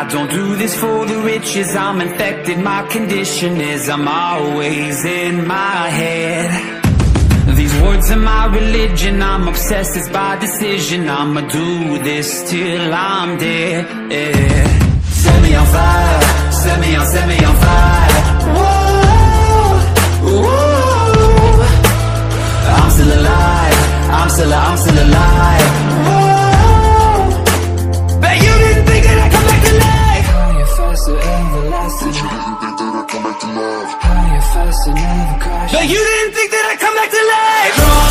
I don't do this for the riches, I'm infected, my condition is I'm always in my head. These words are my religion, I'm obsessed, it's by decision, I'ma do this till I'm dead, yeah. Set me on fire, set me on fire. Whoa, whoa. I'm still alive, I'm still alive. Whoa. Bet you didn't think that I'd come back to life. How you're fast and everlasting. Bet you didn't think that I'd come back to life. How you're fast and never crash. But you didn't think that I'd come back to life.